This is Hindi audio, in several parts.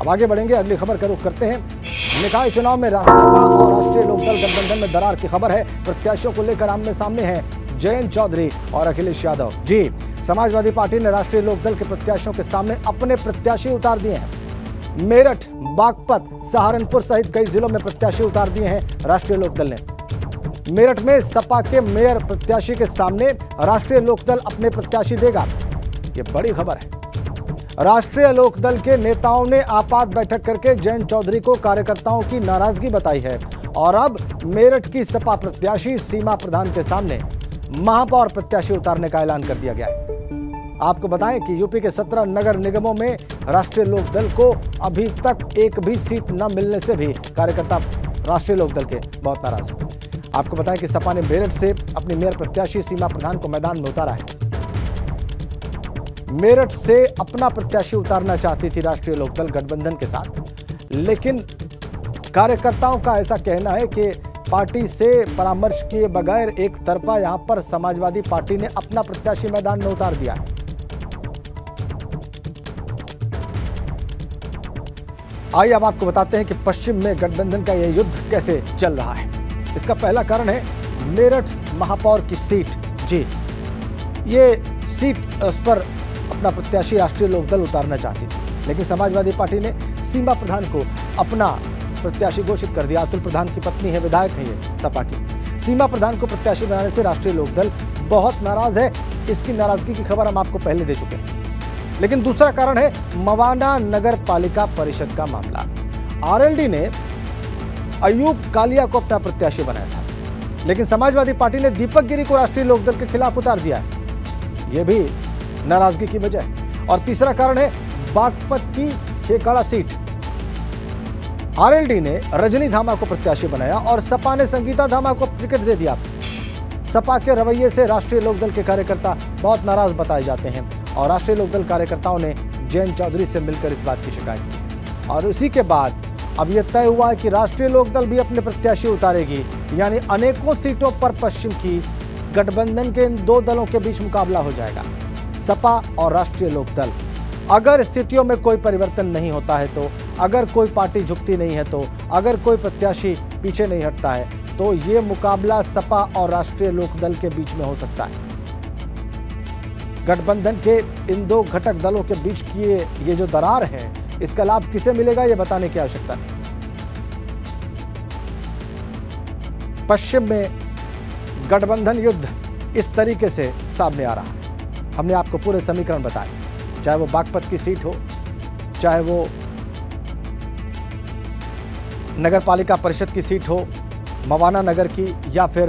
अब आगे बढ़ेंगे, अगली खबर का रुख करते हैं। निकाय चुनाव में राज्यसभा और राष्ट्रीय लोकदल गठबंधन में दरार की खबर है। प्रत्याशियों को लेकर आमने सामने हैं जयंत चौधरी और अखिलेश यादव। जी, समाजवादी पार्टी ने राष्ट्रीय लोकदल के प्रत्याशियों के सामने अपने प्रत्याशी उतार दिए हैं। मेरठ, बागपत, सहारनपुर सहित कई जिलों में प्रत्याशी उतार दिए हैं राष्ट्रीय लोकदल ने। मेरठ में सपा के मेयर प्रत्याशी के सामने राष्ट्रीय लोकदल अपने प्रत्याशी देगा, ये बड़ी खबर है। राष्ट्रीय लोकदल के नेताओं ने आपात बैठक करके जयंत चौधरी को कार्यकर्ताओं की नाराजगी बताई है और अब मेरठ की सपा प्रत्याशी सीमा प्रधान के सामने महापौर प्रत्याशी उतारने का ऐलान कर दिया गया है। आपको बताएं कि यूपी के 17 नगर निगमों में राष्ट्रीय लोकदल को अभी तक एक भी सीट न मिलने से भी कार्यकर्ता राष्ट्रीय लोकदल के बहुत नाराज हैं। आपको बताएं कि सपा ने मेरठ से अपनी मेयर प्रत्याशी सीमा प्रधान को मैदान में उतारा है। मेरठ से अपना प्रत्याशी उतारना चाहती थी राष्ट्रीय लोकदल गठबंधन के साथ, लेकिन कार्यकर्ताओं का ऐसा कहना है कि पार्टी से परामर्श किए बगैर एक तरफा यहां पर समाजवादी पार्टी ने अपना प्रत्याशी मैदान में उतार दिया है। आइए अब आपको बताते हैं कि पश्चिम में गठबंधन का यह युद्ध कैसे चल रहा है। इसका पहला कारण है मेरठ महापौर की सीट। जी, ये सीट पर अपना प्रत्याशी राष्ट्रीय लोकदल उतारना चाहती थी, लेकिन समाजवादी पार्टी ने सीमा प्रधान को अपना प्रत्याशी घोषित कर दिया। अतुल प्रधान की पत्नी है, विधायक है ये सपा की। सीमा प्रधान को प्रत्याशी बनाने से राष्ट्रीय लोकदल बहुत नाराज है। इसकी नाराजगी की खबर हम आपको पहले दे चुके हैं। लेकिन दूसरा कारण है मवाना नगर पालिका परिषद का मामला। आरएलडी ने अयूब कालिया को अपना प्रत्याशी बनाया था, लेकिन समाजवादी पार्टी ने दीपक गिरी को राष्ट्रीय लोकदल के खिलाफ उतार दिया है। यह भी नाराजगी की वजह है। और तीसरा कारण है बागपत की खेकड़ा सीट। आरएलडी ने रजनी धामा को प्रत्याशी बनाया और सपा ने संगीता धामा को टिकट दे दिया। सपा के रवैये से राष्ट्रीय लोकदल के कार्यकर्ता बहुत नाराज बताए जाते हैं और राष्ट्रीय लोकदल कार्यकर्ताओं ने जयंत चौधरी से मिलकर इस बात की शिकायत की। और उसी के बाद अब यह तय हुआ है कि राष्ट्रीय लोकदल भी अपने प्रत्याशी उतारेगी, यानी अनेकों सीटों पर पश्चिम की गठबंधन के इन दो दलों के बीच मुकाबला हो जाएगा, सपा और राष्ट्रीय लोकदल। अगर स्थितियों में कोई परिवर्तन नहीं होता है, तो अगर कोई पार्टी झुकती नहीं है, तो अगर कोई प्रत्याशी पीछे नहीं हटता है, तो ये मुकाबला सपा और राष्ट्रीय लोकदल के बीच में हो सकता है। गठबंधन के इन दो घटक दलों के बीच की ये जो दरार है, इसका लाभ किसे मिलेगा, ये बताने की आवश्यकता नहीं। पश्चिम में गठबंधन युद्ध इस तरीके से सामने आ रहा है। हमने आपको पूरे समीकरण बताए, चाहे वो बागपत की सीट हो, चाहे वो नगर पालिका परिषद की सीट हो मवाना नगर की, या फिर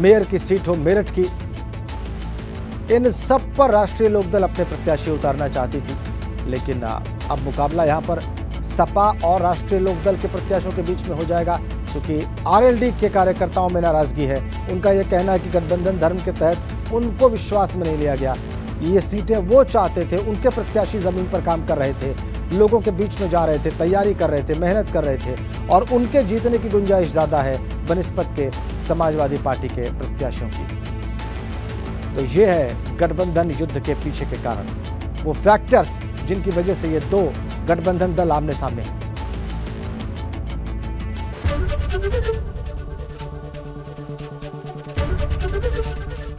मेयर की सीट हो मेरठ की। इन सब पर राष्ट्रीय लोकदल अपने प्रत्याशी उतारना चाहती थी, लेकिन अब मुकाबला यहां पर सपा और राष्ट्रीय लोकदल के प्रत्याशियों के बीच में हो जाएगा, क्योंकि आरएलडी के कार्यकर्ताओं में नाराजगी है। उनका यह कहना है कि गठबंधन धर्म के तहत उनको विश्वास में नहीं लिया गया, ये सीटें वो चाहते थे, उनके प्रत्याशी जमीन पर काम कर रहे थे, लोगों के बीच में जा रहे थे, तैयारी कर रहे थे, मेहनत कर रहे थे, और उनके जीतने की गुंजाइश ज़्यादा है बनिस्पत के समाजवादी पार्टी के प्रत्याशियों की। तो ये है गठबंधन युद्ध के पीछे के कारण, वो फैक्टर्स जिनकी वजह से ये दो गठबंधन दल आमने सामने हैं।